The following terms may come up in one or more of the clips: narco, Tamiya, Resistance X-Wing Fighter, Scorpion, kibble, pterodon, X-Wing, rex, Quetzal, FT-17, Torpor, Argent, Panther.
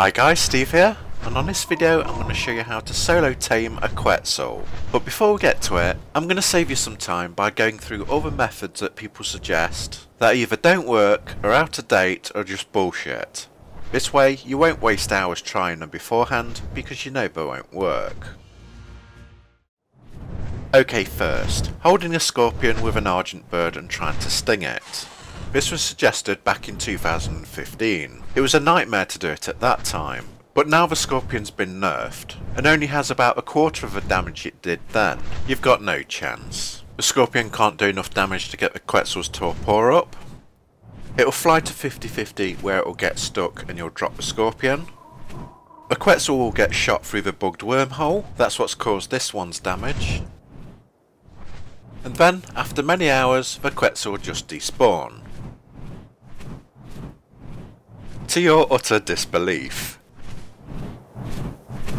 Hi guys, Steve here, and on this video I'm going to show you how to solo tame a Quetzal. But before we get to it, I'm going to save you some time by going through other methods that people suggest that either don't work, are out of date, or just bullshit. This way you won't waste hours trying them beforehand because you know they won't work. Okay, first, holding a scorpion with an Argent bird and trying to sting it. This was suggested back in 2015. It was a nightmare to do it at that time, but now the scorpion's been nerfed and only has about a quarter of the damage it did then. You've got no chance. The scorpion can't do enough damage to get the Quetzal's Torpor up. It'll fly to 50-50 where it'll get stuck and you'll drop the scorpion. The Quetzal will get shot through the bugged wormhole, that's what's caused this one's damage. And then, after many hours, the Quetzal will just despawn. To your utter disbelief.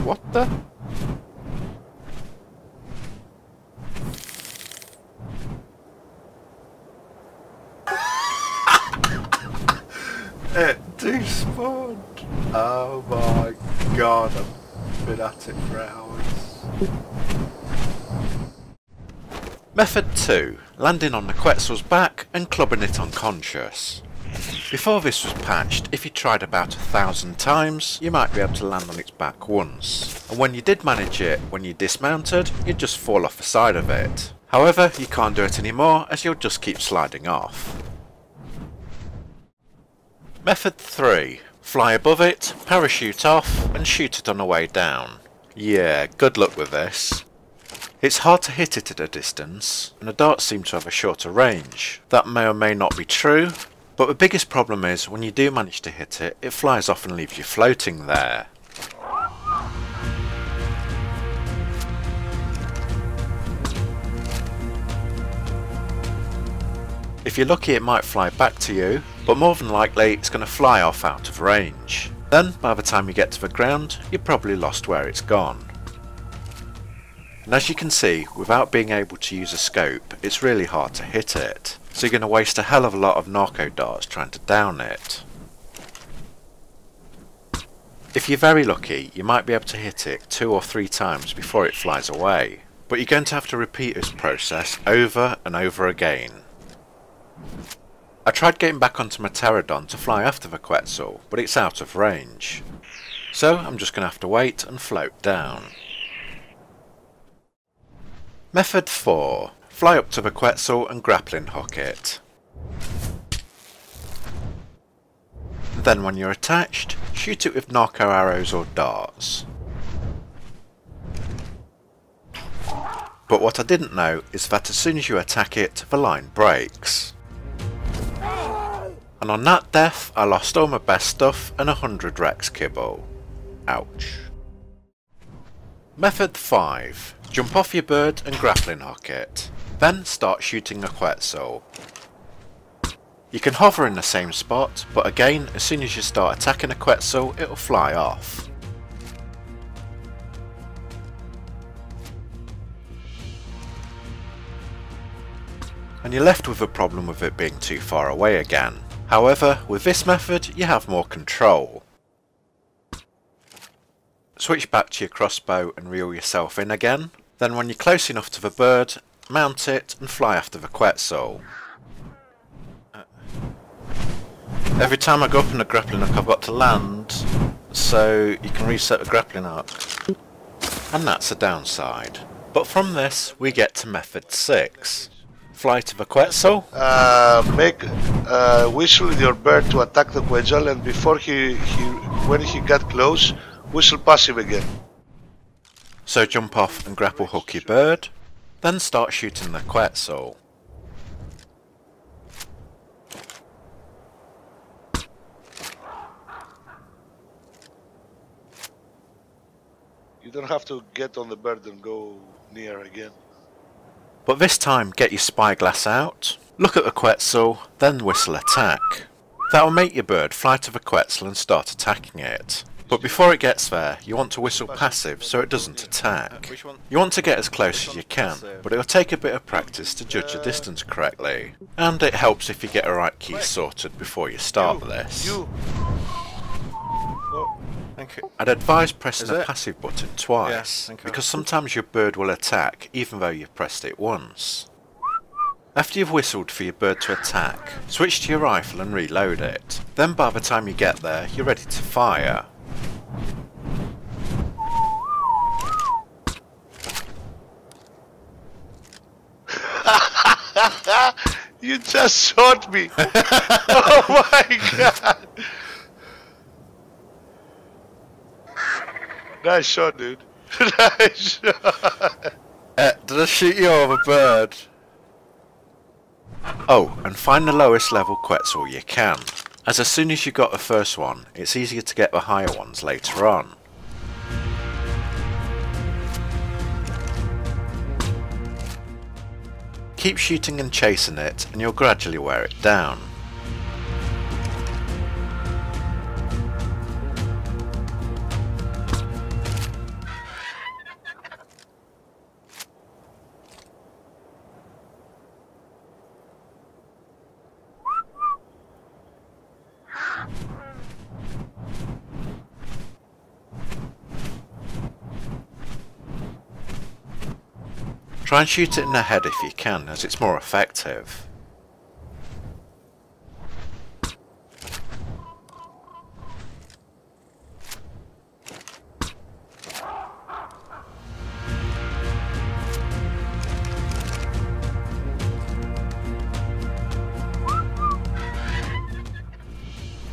What the? It despawned! Oh my god, I've been at it for hours. Method 2. Landing on the Quetzal's back and clubbing it unconscious. Before this was patched, if you tried about 1,000 times, you might be able to land on its back once. And when you did manage it, when you dismounted, you'd just fall off the side of it. However, you can't do it anymore as you'll just keep sliding off. Method 3. Fly above it, parachute off, and shoot it on the way down. Yeah, good luck with this. It's hard to hit it at a distance, and the darts seem to have a shorter range. That may or may not be true. But the biggest problem is, when you do manage to hit it, it flies off and leaves you floating there. If you're lucky it might fly back to you, but more than likely it's going to fly off out of range. Then, by the time you get to the ground, you're probably lost where it's gone. And as you can see, without being able to use a scope, it's really hard to hit it. So you're going to waste a hell of a lot of narco darts trying to down it. If you're very lucky, you might be able to hit it 2 or 3 times before it flies away. But you're going to have to repeat this process over and over again. I tried getting back onto my pterodon to fly after the Quetzal, but it's out of range. So I'm just going to have to wait and float down. Method 4. Fly up to the Quetzal and grappling hook it. Then when you're attached, shoot it with narco arrows or darts. But what I didn't know is that as soon as you attack it, the line breaks. And on that death, I lost all my best stuff and 100 rex kibble. Ouch. Method 5. Jump off your bird and grappling hook it. Then start shooting a Quetzal. You can hover in the same spot, but again, as soon as you start attacking a Quetzal, it'll fly off. And you're left with a problem with it being too far away again. However, with this method, you have more control. Switch back to your crossbow and reel yourself in again. Then when you're close enough to the bird, mount it and fly after the Quetzal. Every time I go up in the grappling hook I've got to land, so you can reset the grappling hook. And that's the downside. But from this we get to method 6. Fly to the Quetzal. Whistle your bird to attack the Quetzal, and before when he got close, whistle passive again. So jump off and grapple hook your bird. Then start shooting the Quetzal. You don't have to get on the bird and go near again. But this time get your spyglass out, look at the Quetzal, then whistle attack. That will make your bird fly to the Quetzal and start attacking it. But before it gets there, you want to whistle passive so it doesn't attack. You want to get as close as you can, but it will take a bit of practice to judge your distance correctly. And it helps if you get a right key sorted before you start this. Okay. I'd advise pressing the passive button twice, yeah, because sometimes your bird will attack even though you've pressed it once. After you've whistled for your bird to attack, switch to your rifle and reload it. Then by the time you get there, you're ready to fire. You just shot me! Oh my god! Nice shot, dude. Nice shot! Did I shoot you over a bird? Oh, and find the lowest level Quetzal you can, as soon as you got the first one, it's easier to get the higher ones later on. Keep shooting and chasing it, and you'll gradually wear it down. Try and shoot it in the head if you can, as it's more effective.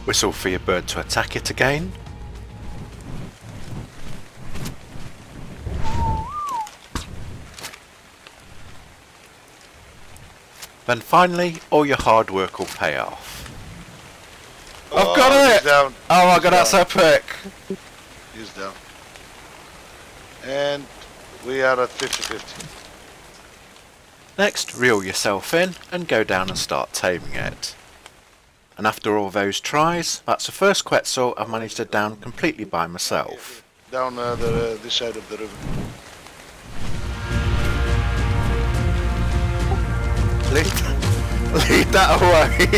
Whistle for your bird to attack it again. Then finally, all your hard work will pay off. Oh, I've got it! Down. Oh my god, that's epic! He's down. And we are at 50-50. Next, reel yourself in and go down and start taming it. And after all those tries, that's the first Quetzal I've managed to down completely by myself. Down this side of the river. Lead that away.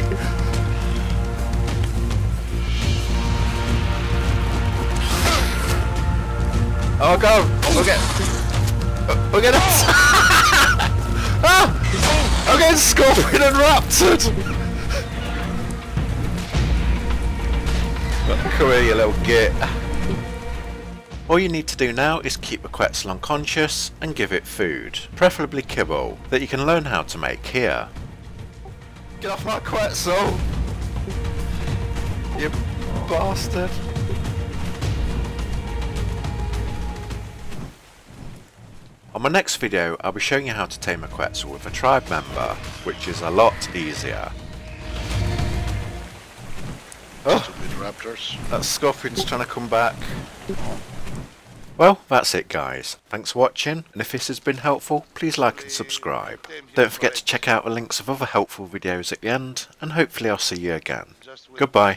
Oh, go! We'll get it! Ah! I'm getting Scorpion and Raptored! Come here, you little git. All you need to do now is keep the Quetzal unconscious and give it food, preferably kibble, that you can learn how to make here. Get off my Quetzal! You bastard! On my next video I'll be showing you how to tame a Quetzal with a tribe member, which is a lot easier. Oh! Stupid raptors. That Scorpion's trying to come back. Well, that's it guys, thanks for watching, and if this has been helpful, please like and subscribe. Don't forget to check out the links of other helpful videos at the end, and hopefully I'll see you again. Goodbye.